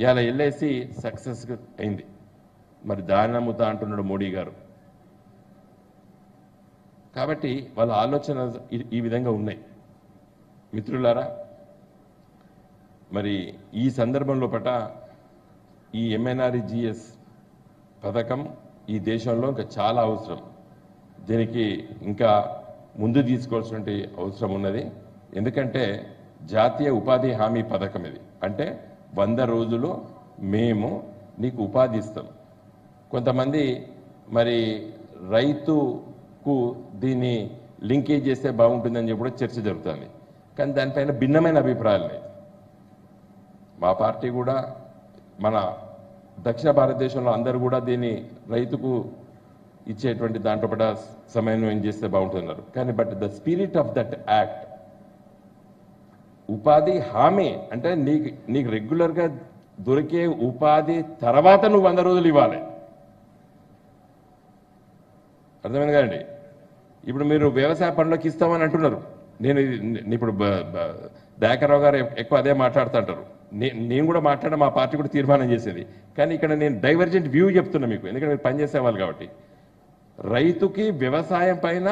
ఇలా LIC success అయింది మరి దానముత అంటున్నాడు మోడీ గారు కాబట్టి వాళ్ళ ఆలోచన ఈ విధంగా ఉన్నాయి మిత్రులారా మరి ఈ సందర్భంలో పట ఈ ఎంఎన్ఆర్ఈజిఎస్ పథకం ఈ దేశంలో ఇంకా చాలా అవసరం దీనికి ఇంకా ముందు తీసుకోవాల్సినటువంటి అవసరం ఉన్నది ఎందుకంటే జాతీయ ఉపాధి హామీ పథకం ఇది అంటే 100 రోజులు మేము నీకు ఉపాధి ఇస్తాం కొంతమంది మరి రైతుకు దీని లింకేజ్ చేస్తే బాగుంటుందని చెప్పి చర్చ జరుగుతుంది కానీ దానిపైన భిన్నమైన అభిప్రాయాలు మా పార్టీ కూడా మన దక్షిణ భారతదేశంలో అందరూ కూడా దీని రైతుకు ఇచ్చేటువంటి దాంట్లో కూడా సమన్వయం చేస్తే బాగుంటున్నారు కానీ but the spirit of that act ఉపాధి హామీ అంటే నీకు రెగ్యులర్గా దొరికే ఉపాధి తర్వాత నువ్వు 100 రోజులు ఇవ్వాలి అర్థమైంది కదండి ఇప్పుడు మీరు వ్యవసాయ పనులకు ఇస్తామని అంటున్నారు నేను ఇప్పుడు దయాకర్రావు గారు ఎక్కువ అదే మాట్లాడుతుంటారు నేను కూడా మాట్లాడ మా పార్టీ కూడా తీర్మానం చేసేది కానీ ఇక్కడ నేను డైవర్జెంట్ వ్యూ చెప్తున్నా మీకు ఎందుకంటే మీరు పనిచేసేవాళ్ళు కాబట్టి రైతుకి వ్యవసాయం పైన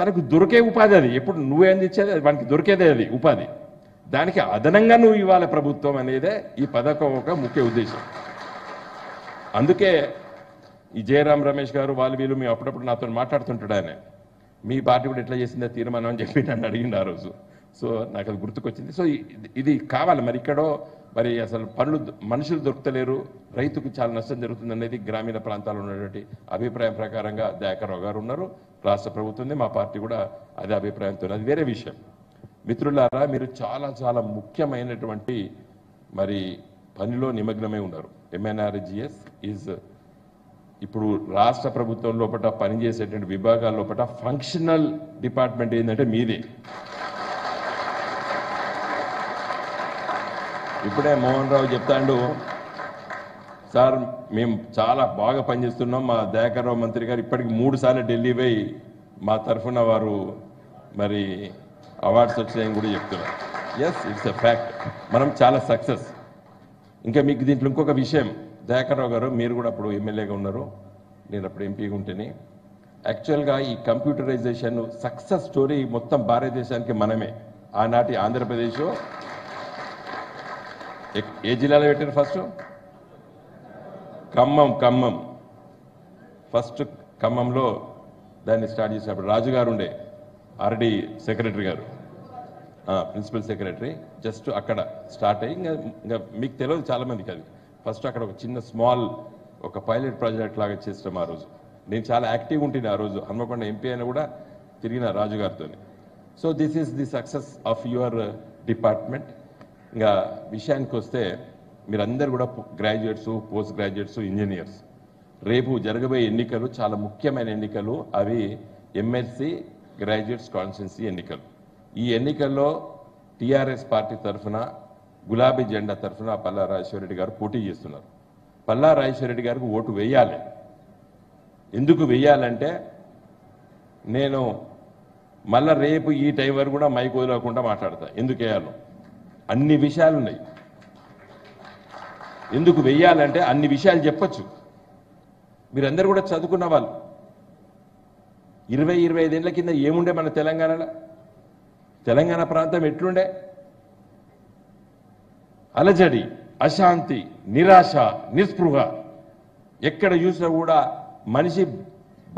తనకు దొరికే ఉపాధి అది ఎప్పుడు నువ్వేం ఇచ్చేది అది మనకి దొరికేదే అది ఉపాధి దానికి అదనంగా నువ్వు ఇవ్వాలి ప్రభుత్వం అనేదే ఈ పథకం ఒక ముఖ్య ఉద్దేశం అందుకే ఈ జయరాం రమేష్ గారు వాళ్ళు వీళ్ళు మేము అప్పుడప్పుడు నాతో మాట్లాడుతుంటాడు ఆయన మీ పార్టీ కూడా ఎట్లా చేసిందో తీర్మానం అని చెప్పి నన్ను అడిగిండు ఆ రోజు సో నాకు అది గుర్తుకొచ్చింది సో ఇది కావాలి మరి ఇక్కడో మరి అసలు పనులు మనుషులు దొరకలేరు రైతుకు చాలా నష్టం జరుగుతుంది అనేది గ్రామీణ ప్రాంతాల్లో ఉన్నటువంటి అభిప్రాయం ప్రకారంగా దయాకర్రావు గారు ఉన్నారు రాష్ట్ర ప్రభుత్వం మా పార్టీ కూడా అదే అభిప్రాయంతో అది వేరే విషయం మిత్రులారా మీరు చాలా చాలా ముఖ్యమైనటువంటి మరి పనిలో నిమగ్నమై ఉన్నారు ఎంఎన్ఆర్జిఎస్ ఈజ్ ఇప్పుడు రాష్ట్ర ప్రభుత్వం లోపల పనిచేసేటువంటి విభాగాల లోపల ఫంక్షనల్ డిపార్ట్మెంట్ ఏంటంటే మీదే ఇప్పుడే మోహన్ రావు చెప్తాడు సార్ మేము చాలా బాగా పనిచేస్తున్నాం మా దయాకర్రావు మంత్రి గారు ఇప్పటికి 3 సార్లు ఢిల్లీ పోయి మా తరఫున వారు మరి అవార్డ్స్ వచ్చాయని కూడా చెప్తున్నారు ఎస్ ఇట్స్ ఎ ఫ్యాక్ట్ మనం చాలా సక్సెస్ ఇంకా మీకు దీంట్లో ఇంకొక విషయం దయాకర్రావు గారు మీరు కూడా అప్పుడు ఎమ్మెల్యేగా ఉన్నారు నేను అప్పుడు ఎంపీగా ఉంటేనే యాక్చువల్గా ఈ కంప్యూటరైజేషన్ సక్సెస్ స్టోరీ మొత్తం భారతదేశానికి మనమే ఆనాటి ఆంధ్రప్రదేశ్ ఏ జిల్లాలో పెట్టారు ఫస్ట్ ఖమ్మం ఫస్ట్ ఖమ్మంలో దాన్ని స్టార్ట్ చేసినప్పుడు రాజుగారు ఉండే ఆర్డీ సెక్రటరీ గారు ప్రిన్సిపల్ సెక్రటరీ జస్ట్ అక్కడ స్టార్ట్ అయ్యి ఇంకా మీకు తెలియదు చాలామందికి అది ఫస్ట్ అక్కడ ఒక చిన్న స్మాల్ ఒక పైలట్ ప్రాజెక్ట్ లాగా చేస్తాం ఆ రోజు నేను చాలా యాక్టివ్గా ఉంటుంది ఆ రోజు హన్మకొండ ఎంపీ అయినా కూడా తిరిగిన రాజుగారితో so this is the success of your department ఇంకా విషయానికి వస్తే మీరందరూ కూడా గ్రాడ్యుయేట్స్ పోస్ట్ గ్రాడ్యుయేట్స్ ఇంజనీర్స్ రేపు జరగబోయే ఎన్నికలు చాలా ముఖ్యమైన ఎన్నికలు అవి ఎంఎస్సి గ్రాడ్యుయేట్స్ కాన్స్టిట్యున్సీ ఎన్నికలు ఈ ఎన్నికల్లో టీఆర్ఎస్ పార్టీ తరఫున గులాబీ జెండా తరఫున పల్లా రాజేశ్వర రెడ్డి గారు పోటీ చేస్తున్నారు పల్లా రాజేశ్వర రెడ్డి గారికి ఓటు వేయాలి ఎందుకు వేయాలంటే నేను మళ్ళీ రేపు ఈ టైం వరకు కూడా మైక్ వదలకుండా మాట్లాడతా ఎందుకు వేయాలో అన్ని విషయాలు ఉన్నాయి ఎందుకు వెయ్యాలంటే అన్ని విషయాలు చెప్పచ్చు మీరందరూ కూడా చదువుకున్న వాళ్ళు 20-25 ఏళ్ళ కింద ఏముండే మన తెలంగాణలో తెలంగాణ ప్రాంతం ఎట్లుండే అలజడి అశాంతి నిరాశ నిస్పృహ ఎక్కడ చూసినా కూడా మనిషి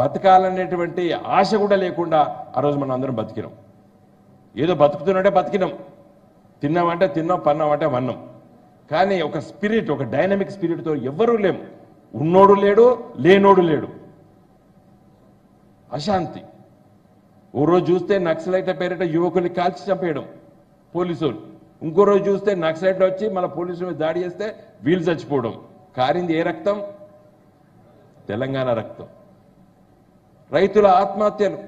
బతకాలనేటువంటి ఆశ కూడా లేకుండా ఆ రోజు మనం అందరం బతికినాం ఏదో బతుకుతున్నట్టే బతికినాం తిన్నామంటే తిన్నాం పన్నామంటే వన్నాం కానీ ఒక స్పిరిట్ ఒక డైనమిక్ స్పిరిట్తో ఎవ్వరూ లేము ఉన్నోడు లేడు లేనోడు లేడు అశాంతి ఓ రోజు చూస్తే నక్సలైట్ పేరిట యువకుల్ని కాల్చి చంపేయడం పోలీసులు ఇంకో రోజు చూస్తే నక్సలైట్ వచ్చి మన పోలీసుల మీద దాడి చేస్తే వీళ్ళు చచ్చిపోవడం కారింది ఏ రక్తం తెలంగాణ రక్తం రైతుల ఆత్మహత్యలు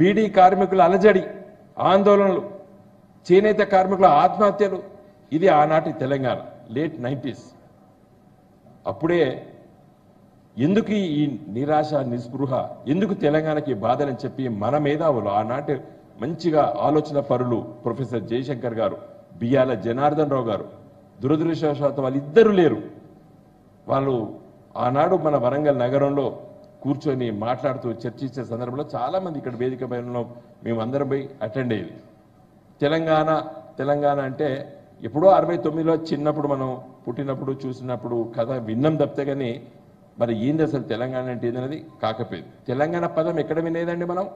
బీడీ కార్మికుల అలజడి ఆందోళనలు చేనేత కార్మికుల ఆత్మహత్యలు ఇది ఆనాటి తెలంగాణ లేట్ 90s అప్పుడే ఎందుకు ఈ నిరాశ నిస్పృహ ఎందుకు తెలంగాణకి బాధలని చెప్పి మన మేధావులు ఆనాటి మంచిగా ఆలోచన పరులు ప్రొఫెసర్ జయశంకర్ గారు బియ్యాల జనార్దన్ రావు గారు దురదృష్టవశాత్తు వాళ్ళిద్దరూ లేరు. వాళ్ళు ఆనాడు మన వరంగల్ నగరంలో కూర్చొని మాట్లాడుతూ చర్చించే సందర్భంలో చాలా మంది ఇక్కడ వేదిక పైన మేమందరం పోయి అటెండ్ అయ్యేది. తెలంగాణ తెలంగాణ అంటే ఎప్పుడో 69లో చిన్నప్పుడు మనం పుట్టినప్పుడు చూసినప్పుడు కథ విన్నం తప్పితే కానీ మరి ఏంది అసలు తెలంగాణ అంటే ఏదనేది కాకపోయింది. తెలంగాణ పదం ఎక్కడ వినేదండి మనం?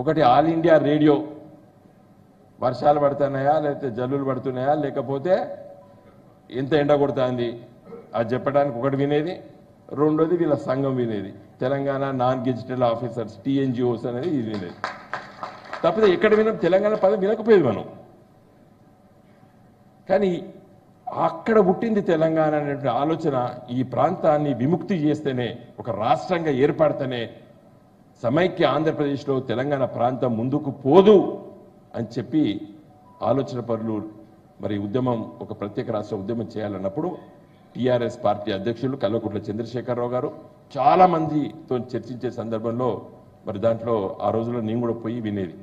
ఒకటి ఆల్ ఇండియా రేడియో, వర్షాలు పడుతున్నాయా లేకపోతే జల్లులు పడుతున్నాయా లేకపోతే ఎంత ఎండ కొడుతుంది అది చెప్పడానికి ఒకటి వినేది. రెండోది వీళ్ళ సంఘం వినేది, Telangana non gazetted officers TNGOs అనేది ఇది వినేది. తప్పితే ఎక్కడ విన్నాం తెలంగాణ పదం వినకపోయేది మనం. కానీ అక్కడ పుట్టింది తెలంగాణ అనేటువంటి ఆలోచన ఈ ప్రాంతాన్ని విముక్తి చేస్తేనే ఒక రాష్ట్రంగా ఏర్పడితేనే సమైక్య ఆంధ్రప్రదేశ్లో తెలంగాణ ప్రాంతం ముందుకు పోదు అని చెప్పి ఆలోచన పరులు మరి ఉద్యమం ఒక ప్రత్యేక రాష్ట్ర ఉద్యమం చేయాలన్నప్పుడు టీఆర్ఎస్ పార్టీ అధ్యక్షులు కల్వకుంట్ల చంద్రశేఖరరావు గారు చాలామందితో చర్చించే సందర్భంలో మరి దాంట్లో ఆ రోజుల్లో నేను కూడా పోయి వినేది.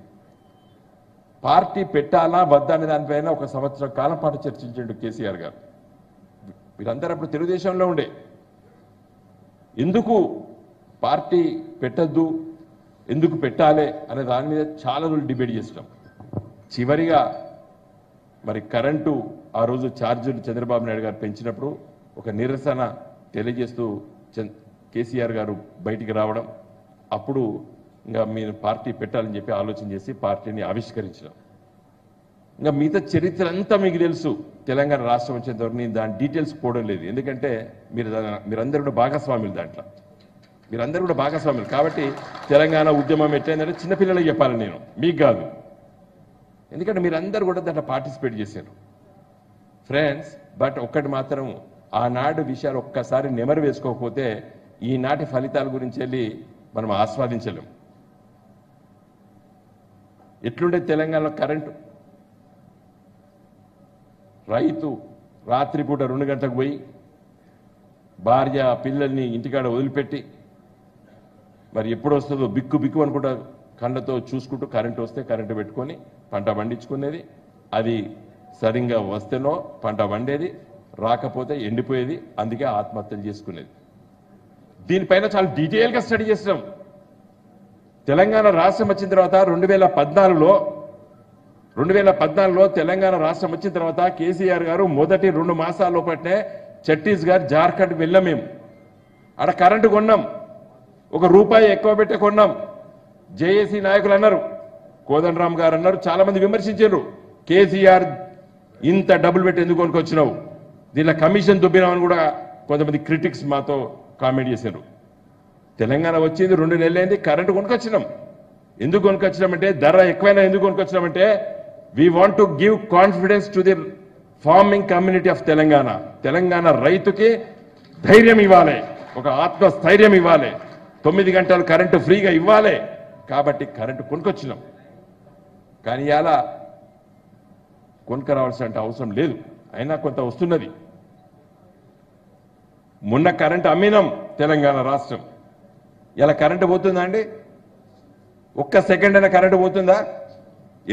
పార్టీ పెట్టాలా వద్దా అనే దానిపైన ఒక సంవత్సరం కాలం పాటు చర్చించాడు కేసీఆర్ గారు. వీరందరూ అప్పుడు తెలుగుదేశంలో ఉండే ఎందుకు పార్టీ పెట్టద్దు ఎందుకు పెట్టాలి అనే దాని మీద చాలా రోజులు డిబేట్ చేసినాం. చివరిగా మరి కరెంటు ఆ రోజు ఛార్జీలు చంద్రబాబు నాయుడు గారు పెంచినప్పుడు ఒక నిరసన తెలియజేస్తూ కేసీఆర్ గారు బయటికి రావడం, అప్పుడు ఇంకా మీరు పార్టీ పెట్టాలని చెప్పి ఆలోచన చేసి పార్టీని ఆవిష్కరించడం. ఇంకా మిగతా చరిత్ర అంతా మీకు తెలుసు, తెలంగాణ రాష్ట్రం వచ్చేంతవరకు నేను దాని డీటెయిల్స్ పోవడం లేదు, ఎందుకంటే మీరందరూ కూడా భాగస్వాములు దాంట్లో, మీరందరూ కూడా భాగస్వాములు కాబట్టి తెలంగాణ ఉద్యమం ఎట్లయిందంటే చిన్నపిల్లలకు చెప్పాలి నేను, మీకు కాదు, ఎందుకంటే మీరందరూ కూడా దాంట్లో పార్టిసిపేట్ చేశారు ఫ్రెండ్స్. బట్ ఒక్కటి మాత్రం ఆనాడు విషయాలు ఒక్కసారి నెమరు వేసుకోకపోతే ఈనాటి ఫలితాల గురించి వెళ్ళి మనం ఆస్వాదించలేం. ఎట్లుండే తెలంగాణలో కరెంటు, రైతు రాత్రిపూట 2 గంటలకు పోయి భార్య పిల్లల్ని ఇంటికాడ వదిలిపెట్టి మరి ఎప్పుడు వస్తుందో బిక్కు బిక్కు అనుకుంటా కళ్ళతో చూసుకుంటూ కరెంటు వస్తే కరెంటు పెట్టుకొని పంట పండించుకునేది. అది సరిగ్గా వస్తేనో పంట పండేది, రాకపోతే ఎండిపోయేది, అందుకే ఆత్మహత్యలు చేసుకునేది. దీనిపైన చాలా డీటెయిల్గా స్టడీ చేసినాం. తెలంగాణ రాష్ట్రం వచ్చిన తర్వాత 2014లో తెలంగాణ రాష్ట్రం వచ్చిన తర్వాత కేసీఆర్ గారు మొదటి 2 మాసాల్లో పట్టే ఛత్తీస్గఢ్ జార్ఖండ్ వెళ్ళాం మేము. ఆడ కరెంటు కొన్నాం, 1 రూపాయి ఎక్కువ పెట్టి కొన్నాం. జేఏసీ నాయకులు అన్నారు, కోదండరామ్ గారు అన్నారు, చాలా మంది విమర్శించారు కేసీఆర్ ఇంత డబ్బులు పెట్టి ఎందుకు కొనుకొచ్చినావు, దీనిలో కమిషన్ దుబ్బినామని కూడా కొంతమంది క్రిటిక్స్ మాతో కామెంట్ చేశారు. తెలంగాణ వచ్చింది 2 నెలలైంది, కరెంటు కొనుకొచ్చినాం. ఎందుకు కొనుకొచ్చినామంటే ధర ఎక్కువైనా ఎందుకు కొనుకొచ్చినామంటే we want to give confidence to the farming community of Telangana. Telangana రైతుకి ధైర్యం ఇవ్వాలి, ఒక ఆత్మస్థైర్యం ఇవ్వాలి, 9 గంటలు కరెంటు ఫ్రీగా ఇవ్వాలి, కాబట్టి కరెంటు కొనుకొచ్చినాం. కానీ అలా కొనుక రావాల్సిన అవసరం లేదు, అయినా కొంత వస్తున్నది. మొన్న కరెంటు అమ్మినాం తెలంగాణ రాష్ట్రం. ఇలా కరెంటు పోతుందా అండి? ఒక్క సెకండ్ అయినా కరెంటు పోతుందా?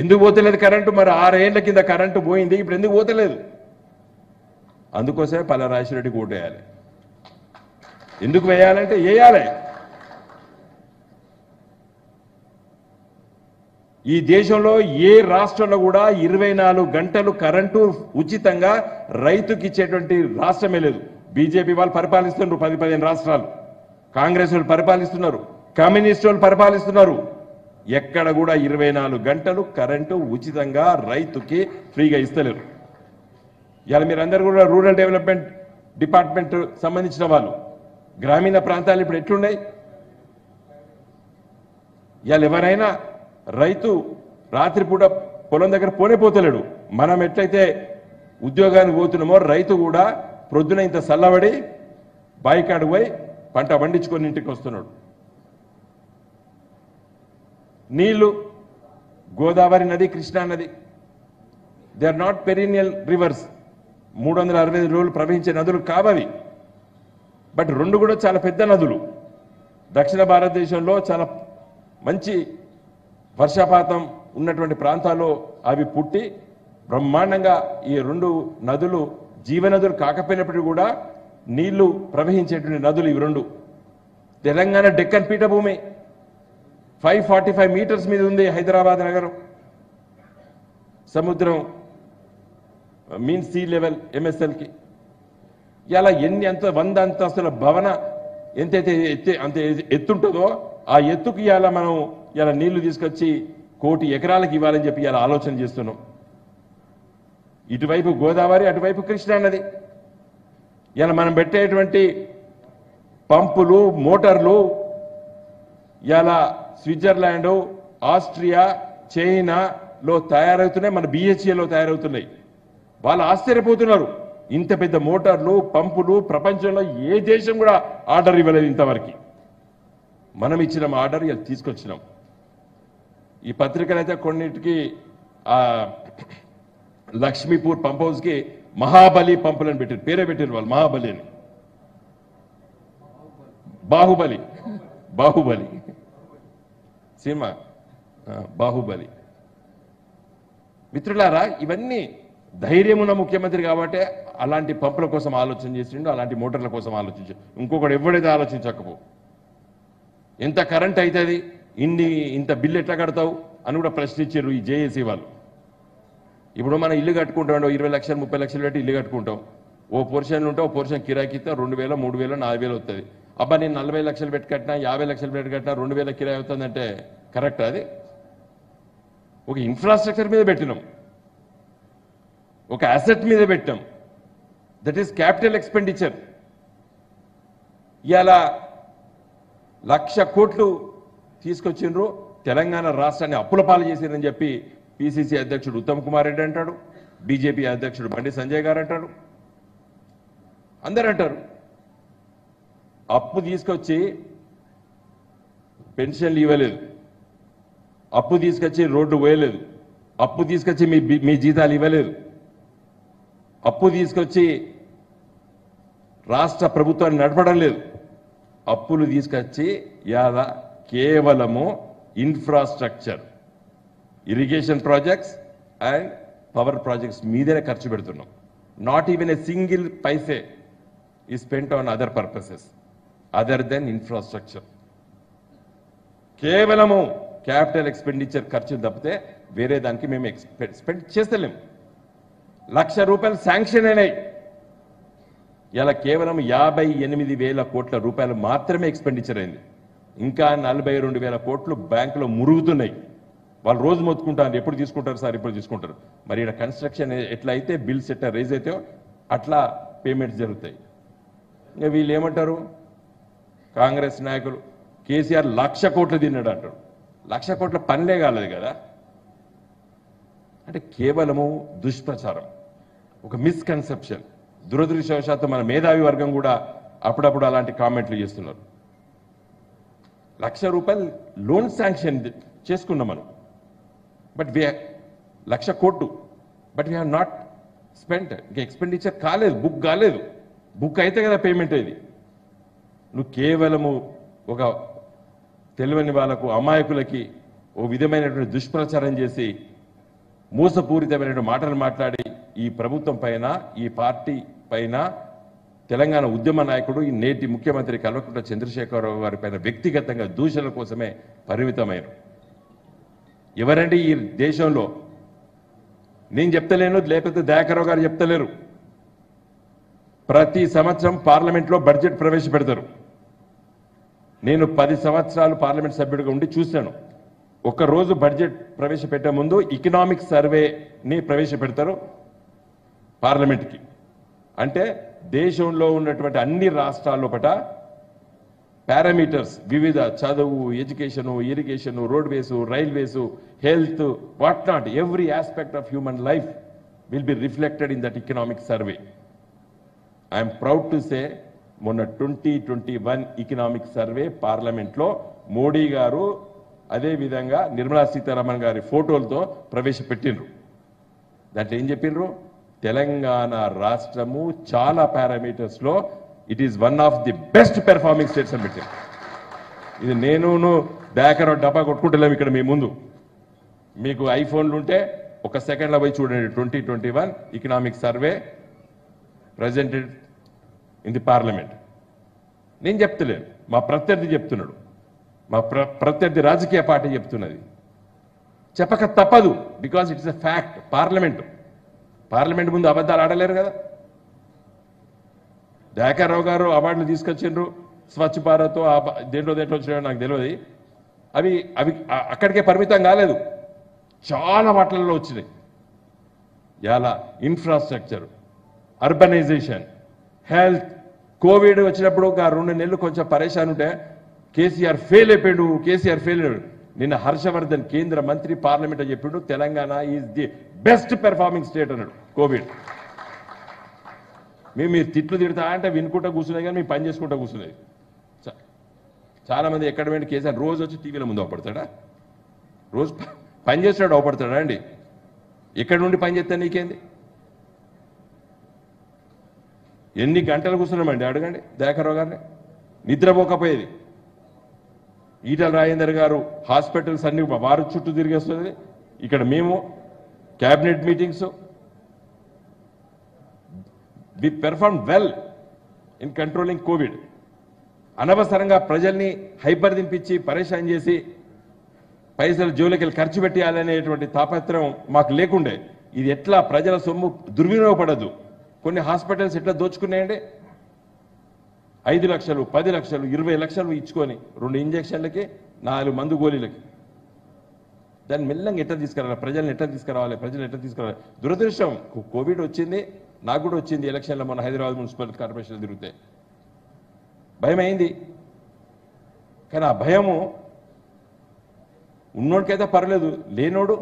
ఎందుకు పోతలేదు కరెంటు? మరి 6 ఏళ్ల కింద కరెంటు పోయింది, ఇప్పుడు ఎందుకు పోతలేదు? అందుకోసమే పల్లా రాజశేఖరరెడ్డికి ఓటు వేయాలి. ఎందుకు వేయాలంటే వేయాలి, ఈ దేశంలో ఏ రాష్ట్రంలో కూడా 24 గంటలు కరెంటు ఉచితంగా రైతుకి ఇచ్చేటువంటి రాష్ట్రమే లేదు. బీజేపీ వాళ్ళు పరిపాలిస్తున్నారు 10-15 రాష్ట్రాలు, కాంగ్రెస్ వాళ్ళు పరిపాలిస్తున్నారు, కమ్యూనిస్ట్ వాళ్ళు పరిపాలిస్తున్నారు. ఎక్కడ కూడా 24 గంటలు కరెంటు ఉచితంగా రైతుకి ఫ్రీగా ఇస్తలేరు. ఇలా మీరందరూ కూడా రూరల్ డెవలప్మెంట్ డిపార్ట్మెంట్ సంబంధించిన వాళ్ళు, గ్రామీణ ప్రాంతాలు ఇప్పుడు ఎట్లున్నాయి? ఇలా ఎవరైనా రైతు రాత్రిపూట పొలం దగ్గర పోనే పోతలేడు. మనం ఎట్లయితే ఉద్యోగానికి పోతున్నామో రైతు కూడా ప్రొద్దున ఇంత చల్లబడి బాయికాడు పోయి పంట పండించుకొని ఇంటికి వస్తున్నాడు. నీళ్లు, గోదావరి నది, కృష్ణా నది, they are not perennial rivers, 365 రోజులు ప్రవహించే నదులు కావవి. బట్ రెండు కూడా చాలా పెద్ద నదులు. దక్షిణ భారతదేశంలో చాలా మంచి వర్షపాతం ఉన్నటువంటి ప్రాంతాల్లో అవి పుట్టి బ్రహ్మాండంగా ఈ రెండు నదులు జీవనదులు కాకపోయినప్పటికీ కూడా నీళ్లు ప్రవహించేటువంటి నదులు ఇవి రెండు. తెలంగాణ డెక్కన్ పీఠభూమి 545 మీటర్స్ మీద ఉంది హైదరాబాద్ నగరం. సముద్రం మీన్ సీ లెవెల్ ఎంఎస్ఎల్కి ఇలా ఎన్ని అంత 100 అంతస్తుల భవన ఎంతైతే అంత ఎత్తుంటుందో ఆ ఎత్తుకు ఇలా మనం ఇలా నీళ్లు తీసుకొచ్చి 1 కోటి ఎకరాలకు ఇవ్వాలని చెప్పి ఇలా ఆలోచన చేస్తున్నాం. ఇటువైపు గోదావరి, అటువైపు కృష్ణా నది. ఇలా మనం పెట్టేటువంటి పంపులు, మోటార్లు ఇలా స్విట్జర్లాండ్, ఆస్ట్రియా, చైనాలో తయారవుతున్నాయి, మన బిహెచ్ఏలో తయారవుతున్నాయి. వాళ్ళు ఆశ్చర్యపోతున్నారు, ఇంత పెద్ద మోటార్లు, పంపులు ప్రపంచంలో ఏ దేశం కూడా ఆర్డర్ ఇవ్వలేదు ఇంతవరకు. మనం ఇచ్చిన ఆర్డర్ ఇలా తీసుకొచ్చినాం. ఈ పత్రికలైతే కొన్నిటికి లక్ష్మీపూర్ పంప్ హౌస్కి మహాబలి పంపులను పెట్టారు, పేరే పెట్టారు వాళ్ళు, మహాబలి అని, బాహుబలి, బాహుబలి సినిమా, బాహుబలి. మిత్రులారా, ఇవన్నీ ధైర్యం ఉన్న ముఖ్యమంత్రి కాబట్టి అలాంటి పంపుల కోసం ఆలోచన చేసిండు, అలాంటి మోటార్ల కోసం ఆలోచించు. ఇంకొకటి ఎవడైతే ఆలోచించకపో, ఎంత కరెంట్ అవుతుంది, ఇంత బిల్లు ఎట్లా కడతావు అని కూడా ప్రశ్నించారు ఈ జేఏసీ వాళ్ళు. ఇప్పుడు మనం ఇల్లు కట్టుకుంటాం, 20 లక్షలు 30 లక్షలు పెట్టి ఇల్లు కట్టుకుంటాం. ఓ పోర్షన్ ఉంటా, ఓ పోర్షన్ కిరాయికి ఇస్తాం, 2,000 3,000 4,000 అవుతుంది. అబ్బా, నేను 40 లక్షలు పెట్టి కట్టినా, 50 లక్షలు పెట్టి కట్టినా 2,000 కిరాయి అవుతుందంటే కరెక్ట్? అది ఒక ఇన్ఫ్రాస్ట్రక్చర్ మీద పెట్టినాం, ఒక అసెట్ మీద పెట్టాం, దట్ ఈస్ క్యాపిటల్ ఎక్స్పెండిచర్. ఇలా 1,00,000 కోట్లు తీసుకొచ్చిండ్రు, తెలంగాణ రాష్ట్రాన్ని అప్పుల పాలు చేసిందని చెప్పి పిసిసి అధ్యక్షుడు ఉత్తమ్ కుమార్ రెడ్డి అంటాడు, బీజేపీ అధ్యక్షుడు బండి సంజయ్ గారు అంటాడు, అందరూ అంటారు. అప్పు తీసుకొచ్చి పెన్షన్లు ఇవ్వలేదు, అప్పు తీసుకొచ్చి రోడ్డు పోయలేదు, అప్పు తీసుకొచ్చి మీ జీతాలు ఇవ్వలేదు, అప్పు తీసుకొచ్చి రాష్ట్ర ప్రభుత్వాన్ని నడపడం లేదు. అప్పులు తీసుకొచ్చి ఇలా కేవలము infrastructure, irrigation projects and power projects మీదనే ఖర్చు పెడుతున్నాం. Not even a single paise is spent on other purposes other than infrastructure. కేవలము క్యాపిటల్ ఎక్స్పెండిచర్ ఖర్చు తప్పితే వేరే దానికి మేము స్పెండ్ చేస్తలేము. 1,00,000 రూపాయలు శాంక్షన్ అయినాయి, ఇలా కేవలం 58,000 కోట్ల రూపాయలు మాత్రమే ఎక్స్పెండిచర్ అయింది. ఇంకా 42,000 కోట్లు బ్యాంకులో మురుగుతున్నాయి. వాళ్ళు రోజు మొత్తుకుంటారు, ఎప్పుడు తీసుకుంటారు సార్, ఎప్పుడు తీసుకుంటారు. మరి ఇక్కడ కన్స్ట్రక్షన్ ఎట్లా అయితే బిల్స్ ఎట్లా రైజ్ అవుతాయో అట్లా పేమెంట్స్ జరుగుతాయి. ఇంకా వీళ్ళు ఏమంటారు కాంగ్రెస్ నాయకులు, కేసీఆర్ 1,00,000 కోట్లు తిన్నాడు అంటారు. 1,00,000 కోట్ల పనిలే కాలేదు కదా, అంటే కేవలము దుష్ప్రచారం, ఒక మిస్కన్సెప్షన్. దురదృష్టవశాత్తు మన మేధావి వర్గం కూడా అప్పుడప్పుడు అలాంటి కామెంట్లు చేస్తున్నారు. 1,00,000 రూపాయలు లోన్ శాంక్షన్ చేసుకున్నాం మనం, బట్ వీ 1,00,000 కోట్లు, but we have not spent. ఇంకా ఎక్స్పెండిచర్ కాలేదు, బుక్ కాలేదు. బుక్ అయితే కదా పేమెంట్ అయింది. నువ్వు కేవలము ఒక తెలియని వాళ్ళకు, అమాయకులకి ఓ విధమైనటువంటి దుష్ప్రచారం చేసి మోసపూరితమైన మాటలు మాట్లాడి ఈ ప్రభుత్వం పైన, ఈ పార్టీ పైన, తెలంగాణ ఉద్యమ నాయకుడు ఈ నేటి ముఖ్యమంత్రి కల్వకుంట్ల చంద్రశేఖరరావు గారి పైన వ్యక్తిగతంగా దూషణల కోసమే పరిమితమైన ఎవరండి ఈ దేశంలో? నేను చెప్తలేను, లేకపోతే దయాకరావు గారు చెప్తలేరు. ప్రతి సంవత్సరం పార్లమెంట్లో బడ్జెట్ ప్రవేశపెడతారు. నేను 10 సంవత్సరాలు పార్లమెంట్ సభ్యుడిగా ఉండి చూశాను. ఒకరోజు బడ్జెట్ ప్రవేశపెట్టే ముందు ఎకనామిక్ సర్వేని ప్రవేశపెడతారు పార్లమెంట్కి. అంటే దేశంలో ఉన్నటువంటి అన్ని రాష్ట్రాల్లో పట పారామీటర్స్, వివిధ చదువు, education, irrigation, roadways, railways, health, what not, every aspect of human life will be reflected in that economic survey. I'm proud to say మొన్న 2021 ఎకనామిక్ సర్వే పార్లమెంట్లో మోడీ గారు, అదేవిధంగా నిర్మలా సీతారామన్ గారి ఫోటోలతో ప్రవేశపెట్టినరు. దాంట్లో ఏం చెప్పినరు? తెలంగాణ రాష్ట్రము చాలా పారామీటర్స్లో it is 1 of the best performing states అని పెట్టారు. ఇది నేను బ్యాకర్ డబ్బా కొట్టుకుంటలేము ఇక్కడ మీ ముందు. మీకు ఐఫోన్లు ఉంటే ఒక సెకండ్ లో పోయి చూడండి 2021 economic survey presented in the parliament. నేను చెప్తలేను, మా ప్రత్యర్థి చెప్తున్నాడు, మా ప్రత్యర్థి రాజకీయ పార్టీ చెప్తున్నది. చెప్పక తప్పదు, because it's a fact. Parliament ముందు అబద్ధాలు ఆడలేరు కదా. దయాకర్రావు గారు అవార్డులు తీసుకొచ్చిండ్రు, స్వచ్ఛ భారత్ దేంట్లో దేంట్లో వచ్చినా నాకు తెలియదు, అవి అవి అక్కడికే పరిమితం కాలేదు, చాలా వాటిల్లో వచ్చినాయి. ఇలా ఇన్ఫ్రాస్ట్రక్చర్, అర్బనైజేషన్, హెల్త్. కోవిడ్ వచ్చినప్పుడు ఒక 2 నెలలు కొంచెం పరేషాన్ ఉంటే కేసీఆర్ ఫెయిల్ అయిపోయాడు, కేసీఆర్ ఫెయిల్ అయ్యాడు. నిన్న హర్షవర్ధన్ కేంద్ర మంత్రి పార్లమెంట్లో చెప్పిండు, Telangana is the best performing state అన్నాడు. కోవిడ్ మీరు తిట్లు తిడతా అంటే వినుకుంటా కూర్చున్నాయి, కానీ మేము పని చేసుకుంటా కూర్చున్నాయి. చాలామంది ఎక్కడమేంటి కేసీఆర్ రోజు వచ్చి టీవీలో ముందు అవపడతాడా, రోజు పని చేస్తున్నాడు అవపడతాడా అండి? ఎక్కడి నుండి పని చేస్తా నీకేంది? ఎన్ని గంటలు కూర్చున్నామండి, అడగండి దయాకర్రావు గారిని. నిద్రపోకపోయేది. ఈటల రాజేందర్ గారు హాస్పిటల్స్ అన్ని వారు చుట్టూ తిరిగేస్తుంది, ఇక్కడ మేము cabinet meetings. We performed well in controlling COVID. అనవసరంగా ప్రజల్ని హైపర్ దింపించి పరేషాన్ చేసి పైసలు జోలికలు ఖర్చు పెట్టాలనేటువంటి తాపత్రయం మాకు లేకుండే. ఇది ఎట్లా ప్రజల సొమ్ము దుర్వినియోగపడదు. కొన్ని హాస్పిటల్స్ ఎట్లా దోచుకున్నాయండి, 5 లక్షలు, 10 లక్షలు, 20 లక్షలు ఇచ్చుకొని 2 ఇంజక్షన్లకి, 4 మందు గోళీలకి. దాన్ని మెల్లంగా ఎట్లా తీసుకురావాలి, ప్రజలను ఎట్లా తీసుకురావాలి? దురదృష్టం, కోవిడ్ వచ్చింది, నాకు కూడా వచ్చింది. ఎలక్షన్లో మన హైదరాబాద్ మున్సిపల్ కార్పొరేషన్లో తిరిగితే భయం అయింది. కానీ ఆ భయము ఉన్నోడికైతే పర్లేదు, లేనోడు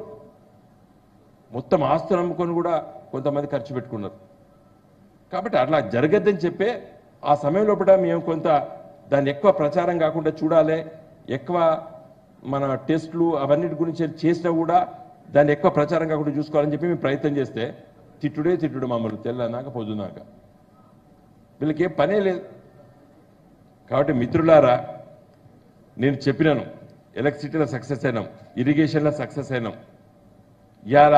మొత్తం ఆస్తులు అమ్ముకొని కూడా కొంతమంది ఖర్చు పెట్టుకున్నారు. కాబట్టి అట్లా జరగద్దని చెప్పే ఆ సమయంలో కూడా మేము కొంత దాన్ని ఎక్కువ ప్రచారం కాకుండా చూడాలి. ఎక్కువ మన టెస్టులు అవన్నిటి గురించి చేసినా కూడా దాన్ని ఎక్కువ ప్రచారం కాకుండా చూసుకోవాలని చెప్పి మేము ప్రయత్నం చేస్తే తిట్టుడు మామూలు తెల్లనాక పొద్దున్నాక వీళ్ళకి ఏ పనే లేదు. కాబట్టి మిత్రులారా, నేను చెప్పినాను, ఎలక్ట్రిసిటీలో సక్సెస్ అయినాం, ఇరిగేషన్లో సక్సెస్ అయినాం. ఇవాళ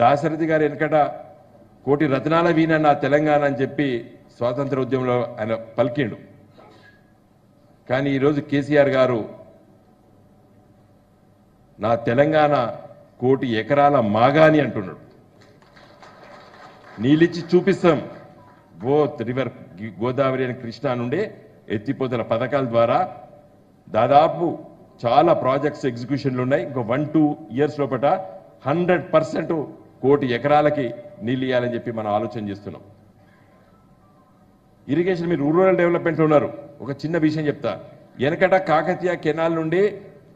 దాశరథి గారు వెనకట కోటి రత్నాల వీణ నా తెలంగాణ అని చెప్పి స్వాతంత్ర ఉద్యమంలో ఆయన పలికిండు. కానీ ఈరోజు కేసీఆర్ గారు నా తెలంగాణ 1 కోటి ఎకరాల మాగాని అంటున్నాడు. నీళ్ళిచ్చి చూపిస్తాం, బోత్ రివర్, గోదావరి అని కృష్ణా నుండి ఎత్తిపోతల పథకాల ద్వారా దాదాపు చాలా ప్రాజెక్ట్స్ ఎగ్జిక్యూషన్లు ఉన్నాయి. ఇంకో 1-2 years లోపల 100% 1 కోటి ఎకరాలకి నీళ్ళు ఇవ్వాలని చెప్పి మనం ఆలోచన చేస్తున్నాం. ఇరిగేషన్, మీరు రూరల్ డెవలప్మెంట్లో ఉన్నారు, ఒక చిన్న విషయం చెప్తా. వెనకట కాకతీయ కెనాల్ నుండి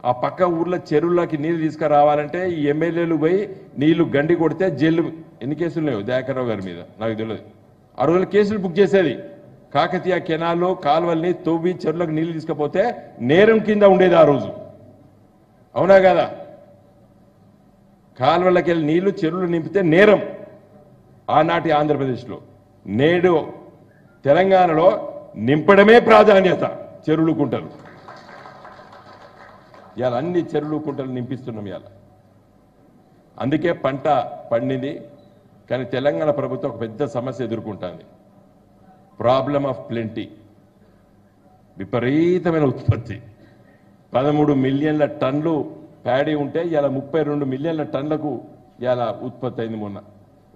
ఆ పక్క ఊర్ల చెరువులకి నీళ్లు తీసుకురావాలంటే ఈ ఎమ్మెల్యేలు పోయి నీళ్లు గండి కొడితే జైలు. ఎన్ని కేసులు లేవు దయాకర్రావు గారి మీద నాకు తెలియదు. 60 కేసులు బుక్ చేసేది. కాకతీయ కెనాల్లో కాలువల్ని తోవి చెరువులకు నీళ్లు తీసుకపోతే నేరం కింద ఉండేది ఆ రోజు, అవునా కదా? కాలువలకి వెళ్ళి నీళ్లు చెరువులు నింపితే నేరం ఆనాటి ఆంధ్రప్రదేశ్లో. నేడు తెలంగాణలో నింపడమే ప్రాధాన్యత, చెరువులు కుంటలు. ఇవాళ అన్ని చెరువులు కుంటలు నింపిస్తున్నాం. ఇవాళ అందుకే పంట పండింది. కానీ తెలంగాణ ప్రభుత్వం ఒక పెద్ద సమస్య ఎదుర్కొంటుంది, ప్రాబ్లమ్ ఆఫ్ ప్లెంటీ. విపరీతమైన ఉత్పత్తి. 13 మిలియన్ల టన్నులు ప్యాడీ ఉంటే ఇవాళ 32 మిలియన్ల టన్నులకు ఇవాళ ఉత్పత్తి అయింది. మొన్న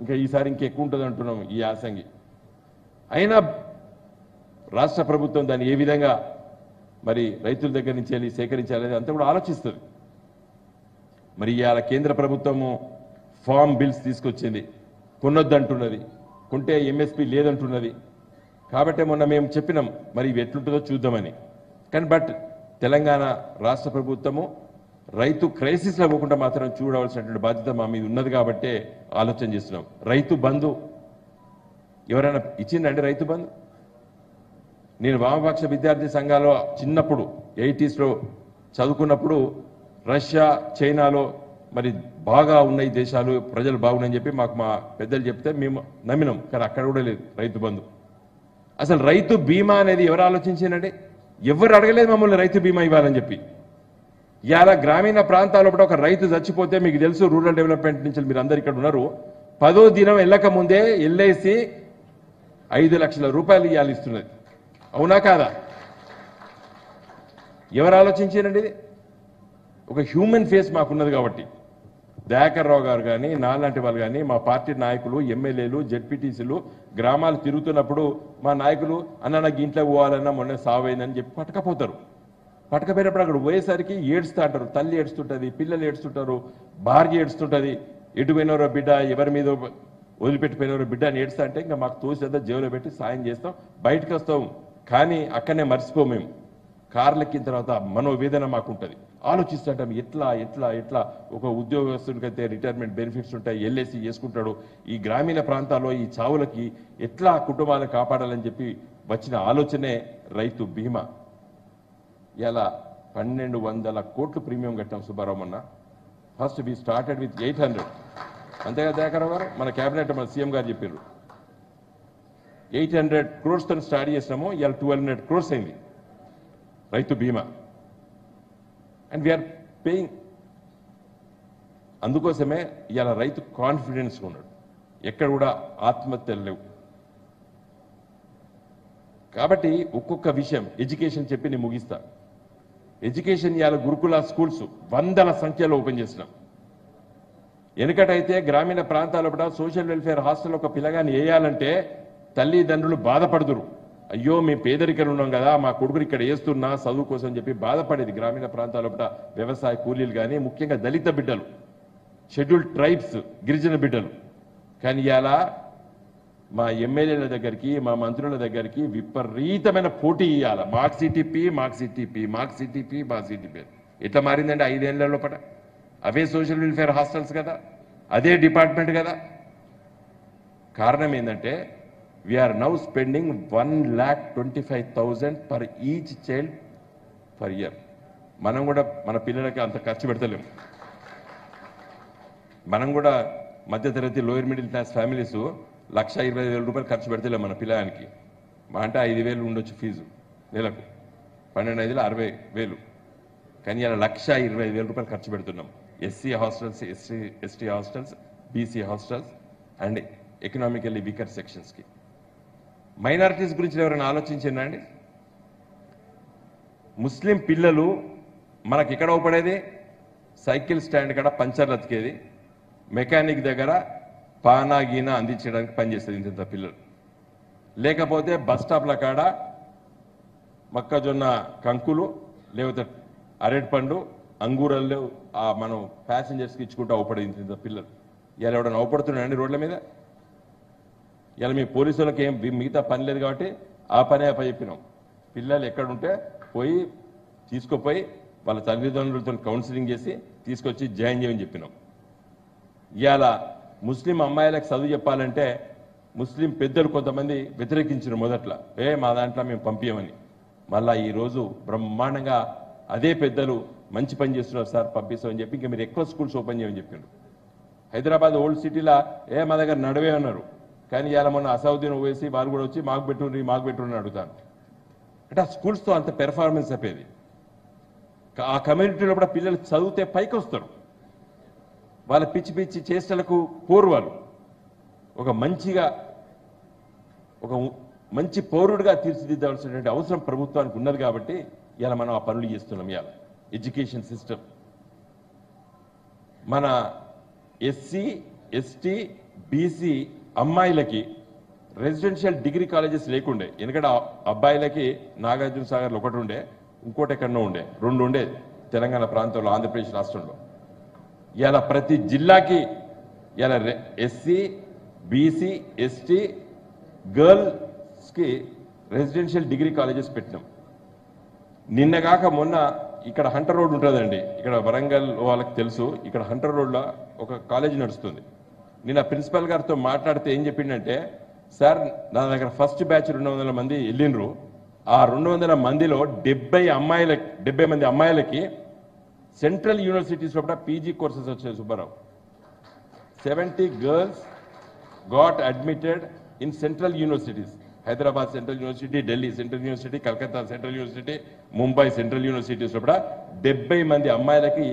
ఇంకా ఈసారి ఇంకెక్కువ ఉంటుంది అంటున్నాము ఈ యాసంగి. అయినా రాష్ట్ర ప్రభుత్వం దాన్ని ఏ విధంగా మరి రైతుల దగ్గర నుంచి వెళ్ళి సేకరించాలనేది అంతా కూడా ఆలోచిస్తుంది. మరి ఇవాళ కేంద్ర ప్రభుత్వము ఫామ్ బిల్స్ తీసుకొచ్చింది, కొనొద్దంటున్నది, కొంటే ఎంఎస్పి లేదంటున్నది. కాబట్టి మొన్న మేము చెప్పినాం మరి ఇవి ఎట్లుంటుందో చూద్దామని. కానీ బట్ తెలంగాణ రాష్ట్ర ప్రభుత్వము రైతు క్రైసిస్లో పోకుండా మాత్రం చూడవలసినటువంటి బాధ్యత మా మీద ఉన్నది. కాబట్టే ఆలోచన చేస్తున్నాం. రైతు బంధు ఎవరైనా ఇచ్చిందండి? రైతు బంధు నేను వామపక్ష విద్యార్థి సంఘాల్లో చిన్నప్పుడు 80s లో చదువుకున్నప్పుడు రష్యా, చైనాలో మరి బాగా ఉన్నాయి దేశాలు, ప్రజలు బాగున్నాయని చెప్పి మాకు మా పెద్దలు చెప్తే మేము నమ్మినాం. కానీ అక్కడ కూడా లేదు రైతు బంధు. అసలు రైతు బీమా అనేది ఎవరు ఆలోచించారండి? ఎవరు అడగలేదు మమ్మల్ని రైతు బీమా ఇవ్వాలని చెప్పి. ఇయాల గ్రామీణ ప్రాంతాల్లో ఒక రైతు చచ్చిపోతే మీకు తెలుసు రూరల్ డెవలప్‌మెంట్ నుంచి మీరందరూ ఇక్కడ ఉన్నారు 10వ దినం ఎల్లక ముందే ఎల్ఐసి 5 లక్షల రూపాయలు ఇయాలి ఇస్తున్నారు అవునా కాదా ఎవరు ఆలోచించారండి ఇది ఒక హ్యూమన్ ఫేస్ మాకు ఉన్నది కాబట్టి దయాకర్ రావు గారు గాని నాలాంటి వాళ్ళు గాని మా పార్టీ నాయకులు ఎమ్మెల్యేలు జెడ్పీటీసీలు గ్రామాలు తిరుగుతున్నప్పుడు మా నాయకులు అన్న నాకు ఇంట్లో పోవాలన్నా మొన్న సావైందని చెప్పి పట్టకపోతారు పట్టకపోయినప్పుడు అక్కడ పోయేసరికి ఏడుస్తాంటారు తల్లి ఏడుస్తుంటది పిల్లలు ఏడుస్తుంటారు భార్య ఏడుస్తుంటది ఎటుపోయినారో బిడ్డ ఎవరి మీద వదిలిపెట్టిపోయినారో బిడ్డ అని ఏడుస్తా అంటే ఇంకా మాకు తోసినంత జేబులో పెట్టి సాయం చేస్తాం బయటకు వస్తాం కానీ అక్కడనే మర్చిపోము మేము కార్లకి తర్వాత మనోవేదన మాకు ఉంటుంది ఆలోచిస్తాం ఎట్లా ఎట్లా ఎట్లా ఒక ఉద్యోగస్తునికైతే రిటైర్మెంట్ బెనిఫిట్స్ ఉంటాయి ఎల్ఐసి చేసుకుంటాడు ఈ గ్రామీణ ప్రాంతాల్లో ఈ చావులకి ఎట్లా కుటుంబాలను కాపాడాలని చెప్పి వచ్చిన ఆలోచనే రైతు బీమా ఇలా 1200 కోట్లు ప్రీమియం కట్టాం సుబ్బారామన్న ఫస్ట్ వి స్టార్టెడ్ విత్ 800 అంతేగా దయాకరావు గారు మన కేబినెట్ మన సీఎం గారు చెప్పారు 800 crores తో స్టార్ట్ చేసినాము ఇలా 1200 crores అయింది రైతు బీమా అండ్ వీఆర్ పేయింగ్ అందుకోసమే ఇలా రైతు కాన్ఫిడెన్స్గా ఉన్నాడు ఎక్కడ కూడా ఆత్మహత్యలు లేవు కాబట్టి ఒక్కొక్క విషయం ఎడ్యుకేషన్ చెప్పి నేను ముగిస్తా ఎడ్యుకేషన్ ఇవాళ గురుకుల స్కూల్స్ 100ల సంఖ్యలో ఓపెన్ చేసినాం వెనుకటైతే గ్రామీణ ప్రాంతాల్లో కూడా సోషల్ వెల్ఫేర్ హాస్టల్ ఒక పిల్లగాన్ని వేయాలంటే తల్లిదండ్రులు బాధపడుతురు అయ్యో మేము పేదరికలు ఉన్నాం కదా మా కొడుకుని ఇక్కడ వేస్తున్నా చదువు కోసం చెప్పి బాధపడేది గ్రామీణ ప్రాంతాల్లో కూడా వ్యవసాయ కూలీలు కానీ ముఖ్యంగా దళిత బిడ్డలు షెడ్యూల్ ట్రైబ్స్ గిరిజన బిడ్డలు కానీ ఇలా మా ఎమ్మెల్యేల దగ్గరికి మా మంత్రుల దగ్గరికి విపరీతమైన పోటీ ఇవ్వాలి మార్క్స్ ఈటీపీ ఎట్లా మారిందండి 5 ఏళ్ల లోపల అవే సోషల్ వెల్ఫేర్ హాస్టల్స్ కదా అదే డిపార్ట్మెంట్ కదా కారణం ఏంటంటే we are now spending 1,25,000 per each child per year మనం కూడా మన పిల్లలకి అంత ఖర్చు పెడతలేము మనం కూడా మధ్యతరగతి లోయర్ మిడిల్ క్లాస్ ఫ్యామిలీస్ 1,20,000 రూపాయలు ఖర్చు పెడతలేము మన పిల్లగానికి మా అంటే 5,000 ఉండొచ్చు ఫీజు నెలకు 12,60,000 కానీ ఇలా 1,20,000 రూపాయలు ఖర్చు పెడుతున్నాం SC hostels ST hostels BC hostels and economically weaker సెక్షన్స్కి మైనారిటీస్ గురించి ఎవరైనా ఆలోచించండి ముస్లిం పిల్లలు మనకి ఎక్కడ అవపడేది సైకిల్ స్టాండ్ కాడ పంచర్లు అతికేది మెకానిక్ దగ్గర పానా గీనా అందించడానికి పనిచేస్తుంది ఇంత పిల్లలు లేకపోతే బస్ స్టాప్ల కాడ మొక్కజొన్న కంకులు లేకపోతే అరటి పండు అంగూరలు మనం ప్యాసింజర్స్కి ఇచ్చుకుంటూ అవపడేది ఇంత పిల్లలు ఇలా ఎవడన్నా అవపడుతున్నాయండి రోడ్ల మీద ఇలా మీ పోలీసు వాళ్ళకి ఏం మిగతా పని లేదు కాబట్టి ఆ పనే అప్ప చెప్పినాం పిల్లలు ఎక్కడుంటే పోయి తీసుకుపోయి వాళ్ళ తల్లిదండ్రులతో కౌన్సిలింగ్ చేసి తీసుకొచ్చి జాయిన్ చేయమని చెప్పినాం ఇవాళ ముస్లిం అమ్మాయిలకు చదువు చెప్పాలంటే ముస్లిం పెద్దలు కొంతమంది వ్యతిరేకించిన మొదట్లో మా దాంట్లో మేము పంపించమని మళ్ళీ ఈరోజు బ్రహ్మాండంగా అదే పెద్దలు మంచి పని చేస్తున్నారు సార్ పంపిస్తామని చెప్పి ఇంకా మీరు ఎక్కువ స్కూల్స్ ఓపెన్ చేయమని చెప్పినారు హైదరాబాద్ ఓల్డ్ సిటీలో మా దగ్గర నడవే అన్నారు కానీ ఇలా మొన్న అసౌద్దీన్ ఓవేసి వాళ్ళు కూడా వచ్చి మాకు పెట్టుని అడుగుతాను అంటే ఆ స్కూల్స్తో అంత పెర్ఫార్మెన్స్ అయిపోయేది ఆ కమ్యూనిటీలో కూడా పిల్లలు చదివితే పైకి వస్తారు వాళ్ళ పిచ్చి పిచ్చి చేష్టలకు పోరు వాళ్ళు ఒక మంచి పౌరుడిగా తీర్చిదిద్దాల్సినటువంటి అవసరం ప్రభుత్వానికి ఉన్నది కాబట్టి ఇలా మనం ఆ పనులు చేస్తున్నాం ఇలా ఎడ్యుకేషన్ సిస్టమ్ మన ఎస్సీ ఎస్టీ బీసీ అమ్మాయిలకి రెసిడెన్షియల్ డిగ్రీ కాలేజెస్ లేకుండే ఎందుకంటే అబ్బాయిలకి నాగార్జున సాగర్లో ఒకటి ఉండే ఇంకోటి ఎక్కడో ఉండే 2 ఉండే తెలంగాణ ప్రాంతంలో ఆంధ్రప్రదేశ్ రాష్ట్రంలో ఇలా ప్రతి జిల్లాకి ఇలా ఎస్సీ బీసీ ఎస్టీ గర్ల్స్కి రెసిడెన్షియల్ డిగ్రీ కాలేజెస్ పెట్టినాం నిన్నగాక మొన్న ఇక్కడ హంటర్ రోడ్ ఉంటుందండి ఇక్కడ వరంగల్ వాళ్ళకి తెలుసు ఇక్కడ హంటర్ రోడ్లో ఒక కాలేజీ నడుస్తుంది నేను ఆ ప్రిన్సిపల్ గారితో మాట్లాడితే ఏం చెప్పిండంటే సార్ నా దగ్గర ఫస్ట్ బ్యాచ్ 200 మంది వెళ్ళినరు ఆ 200 మందిలో 70 మంది అమ్మాయిలకి సెంట్రల్ యూనివర్సిటీస్లో కూడా పీజీ కోర్సెస్ వచ్చాయి Subbarao 70 girls got admitted in central universities Hyderabad central university, Delhi central university, Calcutta central university, Mumbai central universities లో కూడా 70 మంది అమ్మాయిలకి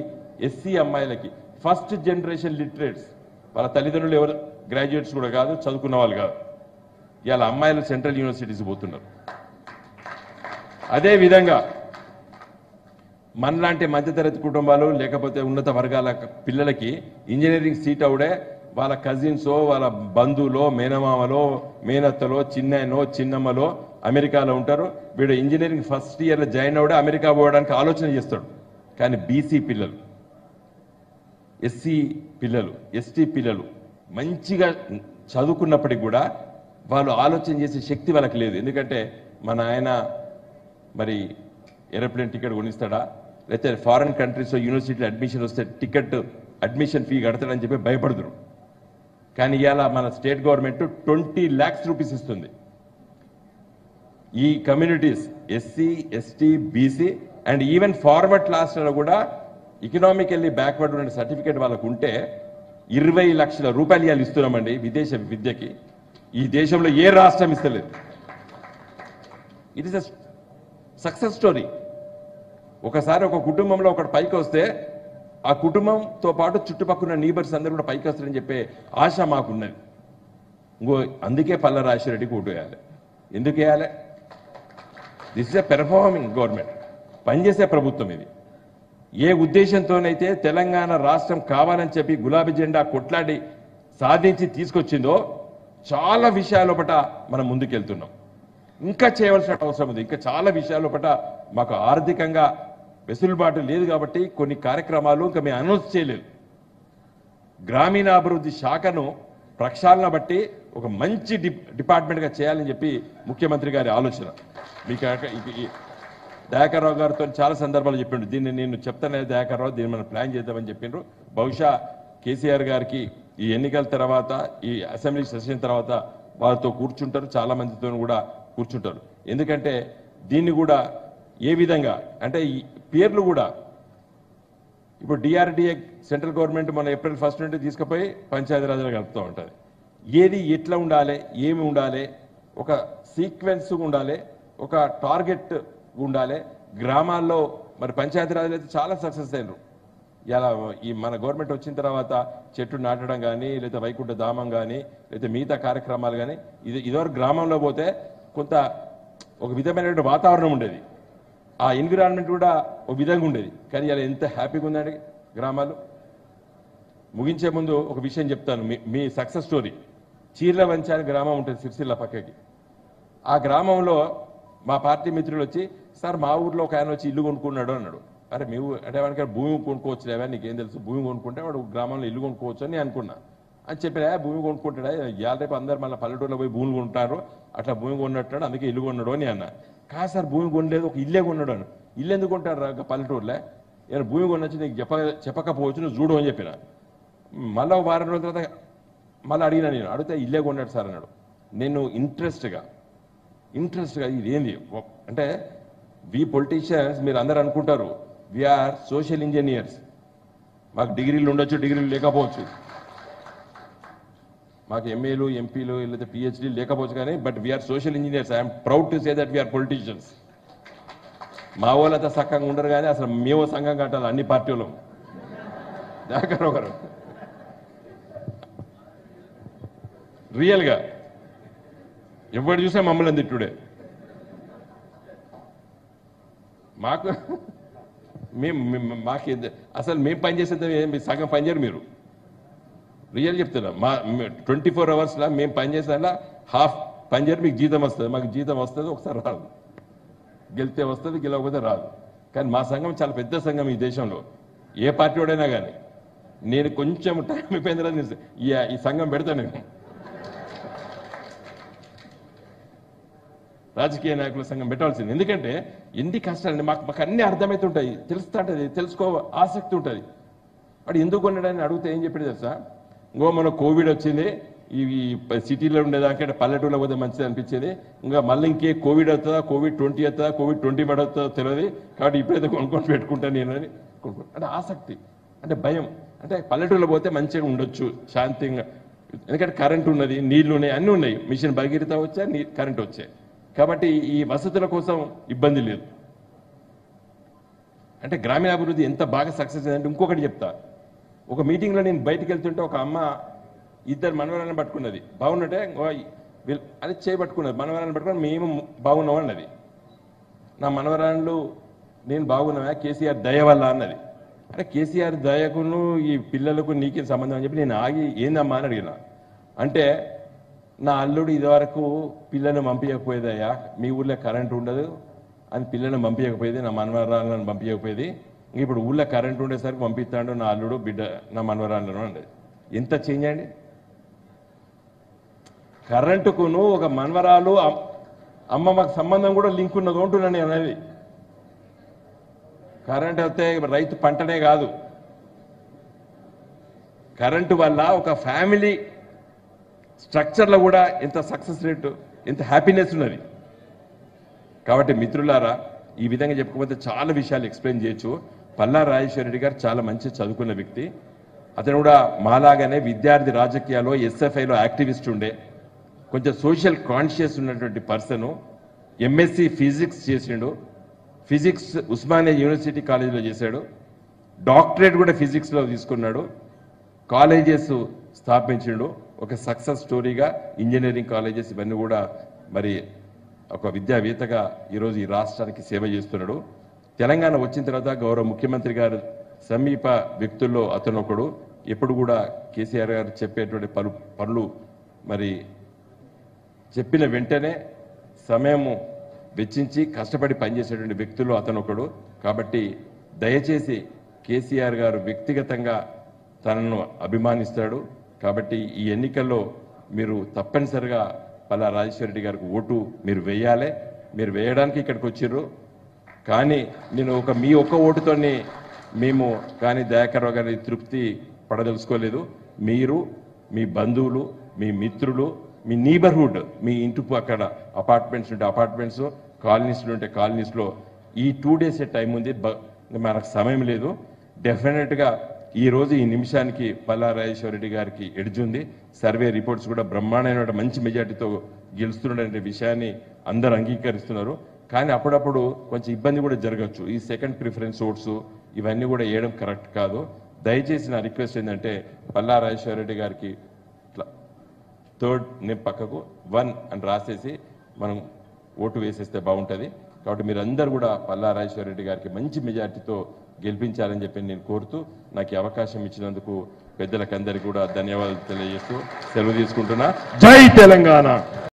ఎస్సీ అమ్మాయిలకి ఫస్ట్ జనరేషన్ లిటరేట్స్ వాళ్ళ తల్లిదండ్రులు ఎవరు గ్రాడ్యుయేట్స్ కూడా కాదు చదువుకున్న వాళ్ళు కాదు ఇయాల అమ్మాయిలు సెంట్రల్ యూనివర్సిటీస్ పోతున్నారు. అదే విధంగా మనలాంటి మధ్యతరగతి కుటుంబాలు లేకపోతే ఉన్నత వర్గాల పిల్లలకి ఇంజనీరింగ్ సీట్ అవడే వాళ్ళ కజిన్సో వాళ్ళ బంధువులో మేనమామలో మేనత్తలో చిన్నయనో చిన్నమ్మలో అమెరికాలో ఉంటారు. వీడు ఇంజనీరింగ్ ఫస్ట్ ఇయర్లో జాయిన్ అవడే అమెరికా పోవడానికి ఆలోచన చేస్తాడు. కానీ బీసీ పిల్లలు, ఎస్సీ పిల్లలు, ఎస్టీ పిల్లలు మంచిగా చదువుకున్నప్పటికి కూడా వాళ్ళు ఆలోచన చేసే శక్తి వాళ్ళకి లేదు. ఎందుకంటే మన ఆయన మరి ఏరోప్లేన్ టికెట్ కొనిస్తాడా, లేకపోతే ఫారెన్ కంట్రీస్లో యూనివర్సిటీలో అడ్మిషన్ వస్తే టికెట్ అడ్మిషన్ ఫీ కడతాడని చెప్పి భయపడుతురు. కానీ ఇలా మన స్టేట్ గవర్నమెంట్ 20 lakhs rupees ఇస్తుంది. ఈ communities SC ST BC and even forward క్లాస్లలో కూడా ఎకనామికల్లీ బ్యాక్వర్డ్ ఉన్న సర్టిఫికేట్ వాళ్ళకు ఉంటే 20 లక్షల రూపాయలు ఇవాళ ఇస్తున్నామండి విదేశ విద్యకి. ఈ దేశంలో ఏ రాష్ట్రం ఇస్తలేదు. It is a success story. ఒకసారి ఒక కుటుంబంలో ఒకటి పైకి వస్తే ఆ కుటుంబంతో పాటు చుట్టుపక్కల నీబర్స్ అందరూ కూడా పైకి వస్తారని చెప్పే ఆశ మాకున్నది. ఇంకో అందుకే పల్ల రాజశేఖరరెడ్డికి ఓటు వేయాలి. ఎందుకు వేయాలి? This is a performing government, పనిచేసే ప్రభుత్వం ఇది. ఏ ఉద్దేశంతోనైతే తెలంగాణ రాష్ట్రం కావాలని చెప్పి గులాబీ జెండా కొట్లాడి సాధించి తీసుకొచ్చిందో చాలా విషయాల పట్ల మనం ముందుకెళ్తున్నాం. ఇంకా చేయవలసిన అవసరం ఉంది. ఇంకా చాలా విషయాల పట్ల మాకు ఆర్థికంగా వెసులుబాటు లేదు కాబట్టి కొన్ని కార్యక్రమాలు ఇంకా మేము అనౌన్స్ చేయలేదు. గ్రామీణాభివృద్ధి శాఖను ప్రక్షాళన బట్టి ఒక మంచి డిపార్ట్మెంట్గా చేయాలని చెప్పి ముఖ్యమంత్రి గారి ఆలోచన. మీకు దయాకర్రావు గారితో చాలా సందర్భాలు చెప్పిండు, దీన్ని నేను చెప్తానే దయాకర్రావు దీన్ని మనం ప్లాన్ చేద్దామని చెప్పిండ్రు. బహుశా కేసీఆర్ గారికి ఈ ఎన్నికల తర్వాత ఈ అసెంబ్లీ సెషన్ తర్వాత వారితో కూర్చుంటారు, చాలా మందితో కూడా కూర్చుంటారు. ఎందుకంటే దీన్ని కూడా ఏ విధంగా అంటే ఈ పేర్లు కూడా ఇప్పుడు డిఆర్డిఏ సెంట్రల్ గవర్నమెంట్ మన April 1 నుండి తీసుకుపోయి పంచాయతీరాజ్లో కలుపుతూ ఉంటుంది. ఏది ఎట్లా ఉండాలి, ఏమి ఉండాలి, ఒక సీక్వెన్స్ ఉండాలి, ఒక టార్గెట్ ఉండాలి. గ్రామాల్లో మరి పంచాయతీరాజ్లు అయితే చాలా సక్సెస్ అయినారు. ఇలా ఈ మన గవర్నమెంట్ వచ్చిన తర్వాత చెట్టు నాటడం కానీ, లేదా వైకుంఠ ధామం కానీ, లేదా మిగతా కార్యక్రమాలు కానీ, ఇదివరకు గ్రామంలో పోతే కొంత ఒక విధమైన వాతావరణం ఉండేది, ఆ ఎన్విరాన్మెంట్ కూడా ఒక విధంగా ఉండేది. కానీ ఇలా ఎంత హ్యాపీగా ఉందండి గ్రామాలు. ముగించే ముందు ఒక విషయం చెప్తాను, మీ సక్సెస్ స్టోరీ. చీర్ల వంచాని గ్రామం ఉంటుంది సిరిసిల్ల పక్కకి. ఆ గ్రామంలో మా పార్టీ మిత్రులు వచ్చి, సార్ మా ఊర్లో ఒక ఆయన వచ్చి ఇల్లు కొనుక్కున్నాడు అన్నాడు. అరే మీ అంటే వాడికి భూమి కొనుక్కోవచ్చు లేవా, నీకేం తెలుసు, భూమి కొనుక్కుంటే వాడు గ్రామంలో ఇల్లు కొనుక్కోవచ్చు అని అనుకున్నా అని చెప్పినా, భూమి కొనుక్కుంటాడా ఇవాళ రేపు అందరు మళ్ళీ పల్లెటూరులో పోయి భూమి కొంటారు, అట్లా భూమి కొన్నట్టాడు అందుకే ఇల్లు కొన్నాడు అని అన్నా. కాదు సార్ భూమి కొనలేదు, ఒక ఇల్లే కొన్నాడు అన్నాడు. ఇల్లు ఎందుకు కొంటాడు పల్లెటూరులో, నేను భూమి కొనొచ్చి నీకు చెప్పకపోవచ్చు నువ్వు చూడు అని చెప్పిన. మళ్ళీ 1 వారం రోజుల తర్వాత మళ్ళీ అడిగినా, నేను అడిగితే ఇల్లే కొన్నాడు సార్ అన్నాడు. నేను ఇంట్రెస్ట్గా ఇదేంది అంటే, వి పొలిటీషియన్స్ మీరు అందరు అనుకుంటారు వీఆర్ సోషల్ ఇంజనీర్స్, మాకు డిగ్రీలు ఉండొచ్చు డిగ్రీలు లేకపోవచ్చు, మాకు ఎంఏలు ఎంపీలు లేదా పిహెచ్డీ లేకపోవచ్చు, కానీ but we are social engineers. I'm proud to say that we are politicians. మా వాళ్ళు అంతా సక్కంగా ఉండరు కానీ అసలు మేము సంఘం కట్టాలి అన్ని పార్టీలు. ఒకరు రియల్గా ఎవరు చూసా మమ్మల్ని తిట్టుడే. మాకు మాకు అసలు మేము పనిచేసేది సగం పనిచేయరు. మీరు రియల్ చెప్తున్నా, మా 24 hours మేము పనిచేసేలా హాఫ్ పనిచేయరు. మీకు జీతం వస్తుంది, మాకు జీతం వస్తుంది, ఒకసారి రాదు, గెలితే వస్తుంది గెలవకపోతే రాదు. కానీ మా సంఘం చాలా పెద్ద సంఘం ఈ దేశంలో, ఏ పార్టీ వాడైనా కానీ. నేను కొంచెం టైం అయిపోయిన తర్వాత ఈ సంఘం పెడతాను నేను, రాజకీయ నాయకుల సంఘం పెట్టాల్సింది. ఎందుకంటే ఎన్ని కష్టాలండి, మాకు అన్నీ అర్థమవుతుంటాయి, తెలుస్తుంటుంది, తెలుసుకో ఆసక్తి ఉంటుంది. వాడు ఎందుకు కొన్నాడని అడిగితే ఏం చెప్పాడు తెలుసా, ఇంకో మన కోవిడ్ వచ్చింది, ఇవి సిటీలో ఉండేదానికంటే పల్లెటూరులో పోతే మంచిది అనిపించేది, ఇంకా మళ్ళీ ఇంకే కోవిడ్ అవుతుందా, కోవిడ్ 20 అవుతుందా, కోవిడ్ 25 అవుతుందో తెలియదు, కాబట్టి ఇప్పుడైతే కొనుక్కొని పెట్టుకుంటాను నేను అని కొనుక్కుంటాను. అంటే ఆసక్తి అంటే భయం, అంటే పల్లెటూరులో పోతే మంచిగా ఉండొచ్చు శాంతిగా ఎందుకంటే కరెంట్ ఉన్నది, నీళ్లు ఉన్నాయి, అన్నీ ఉన్నాయి. మిషన్ భగీరథ వచ్చే కరెంట్ వచ్చే కాబట్టి ఈ వసతుల కోసం ఇబ్బంది లేదు. అంటే గ్రామీణాభివృద్ధి ఎంత బాగా సక్సెస్ అయిందంటే ఇంకొకటి చెప్తా. ఒక మీటింగ్లో నేను బయటకు వెళ్తుంటే ఒక అమ్మ ఇద్దరు మనవరాలను పట్టుకున్నది, బాగున్నట్టే అది చేయబట్టుకున్నది, మనవరాలను పట్టుకుని మేము బాగున్నాం అన్నది. నా మనవరాళ్ళు నేను బాగున్నావా కేసీఆర్ దయ వల్ల అన్నది. అంటే కేసీఆర్ దయకును ఈ పిల్లలకు నీకేం సంబంధం అని చెప్పి నేను ఆగి ఏందమ్మా అని అడిగిన. అంటే నా అల్లుడు ఇదివరకు పిల్లలను పంపించకపోయేదయ్యా, మీ ఊళ్ళో కరెంట్ ఉండదు అని పిల్లలను పంపించకపోయేది, నా మనవరాలను పంపించకపోయేది, ఇప్పుడు ఊళ్ళో కరెంట్ ఉండేసరికి పంపిస్తాడు నా అల్లుడు బిడ్డ నా మనవరాలను అన్నది. ఎంత చేంజ్ అండి! కరెంటుకును ఒక మనవరాలు అమ్మమ్మకు సంబంధం కూడా లింక్ ఉన్నది ఉంటున్నాను అనేది. కరెంట్ అయితే రైతు పంటనే కాదు, కరెంటు వల్ల ఒక ఫ్యామిలీ స్ట్రక్చర్లో కూడా ఎంత సక్సెస్ రేటు, ఎంత హ్యాపీనెస్ ఉన్నది. కాబట్టి మిత్రులారా, ఈ విధంగా చెప్పుకోకపోతే చాలా విషయాలు ఎక్స్ప్లెయిన్ చేయొచ్చు. పల్లా రాజేశ్వర రెడ్డి గారు చాలా మంచి చదువుకున్న వ్యక్తి. అతను కూడా మాలాగానే విద్యార్థి రాజకీయాల్లో ఎస్ఎఫ్ఐలో యాక్టివిస్ట్ ఉండే, కొంచెం సోషల్ కాన్షియస్ ఉన్నటువంటి పర్సను. ఎంఎస్సి ఫిజిక్స్ చేసిండు, ఫిజిక్స్ ఉస్మానియా యూనివర్సిటీ కాలేజీలో చేశాడు, డాక్టరేట్ కూడా ఫిజిక్స్లో తీసుకున్నాడు, కాలేజెస్ స్థాపించిండు. ఒక సక్సెస్ స్టోరీగా ఇంజనీరింగ్ కాలేజెస్ ఇవన్నీ కూడా మరి ఒక విద్యావేత్తగా ఈరోజు ఈ రాష్ట్రానికి సేవ చేస్తున్నాడు. తెలంగాణ వచ్చిన తర్వాత గౌరవ ముఖ్యమంత్రి గారు సమీప వ్యక్తుల్లో అతను ఒకడు. ఎప్పుడు కూడా కేసీఆర్ గారు చెప్పేటువంటి పనులు మరి చెప్పిన వెంటనే సమయము వెచ్చించి కష్టపడి పనిచేసేటువంటి వ్యక్తులు అతను ఒకడు. కాబట్టి దయచేసి కేసీఆర్ గారు వ్యక్తిగతంగా తనను అభిమానిస్తాడు. కాబట్టి ఈ ఎన్నికల్లో మీరు తప్పనిసరిగా పల్లా రాజేశ్వర రెడ్డి గారికి ఓటు మీరు వేయాలి. మీరు వేయడానికి ఇక్కడికి వచ్చిర్రు, కానీ నేను మీ ఒక్క ఓటుతోని మేము కానీ దయాకర్రావు గారి తృప్తి పడదలుచుకోలేదు. మీరు, మీ బంధువులు, మీ మిత్రులు, మీ నైబర్హుడ్, మీ ఇంటి అక్కడ అపార్ట్మెంట్స్ ఉంటే అపార్ట్మెంట్స్, కాలనీస్లు ఉంటే కాలనీస్లో ఈ 2 days టైం ఉంది, మనకు సమయం లేదు. డెఫినెట్గా ఈరోజు ఈ నిమిషానికి పల్లా రాజేశ్వర రెడ్డి గారికి ఎడ్జుంది. సర్వే రిపోర్ట్స్ కూడా బ్రహ్మాండమైన మంచి మెజార్టీతో గెలుస్తున్నాడనే విషయాన్ని అందరూ అంగీకరిస్తున్నారు. కానీ అప్పుడప్పుడు కొంచెం ఇబ్బంది కూడా జరగచ్చు, ఈ సెకండ్ ప్రిఫరెన్స్ ఓట్స్ ఇవన్నీ కూడా వేయడం కరెక్ట్ కాదు. దయచేసి నా రిక్వెస్ట్ ఏంటంటే పల్లా రాజేశ్వర రెడ్డి గారికి 3rd name పక్కకు 1 అని రాసేసి మనం ఓటు వేసేస్తే బాగుంటుంది. కాబట్టి మీరందరూ కూడా పల్లా రాజేశ్వర రెడ్డి గారికి మంచి మెజార్టీతో గెలిపించాలని చెప్పి నేను కోరుతూ నాకు ఈ అవకాశం ఇచ్చినందుకు పెద్దలకందరికీ కూడా ధన్యవాదాలు తెలియజేస్తూ సెలవు తీసుకుంటున్నా. జై తెలంగాణ!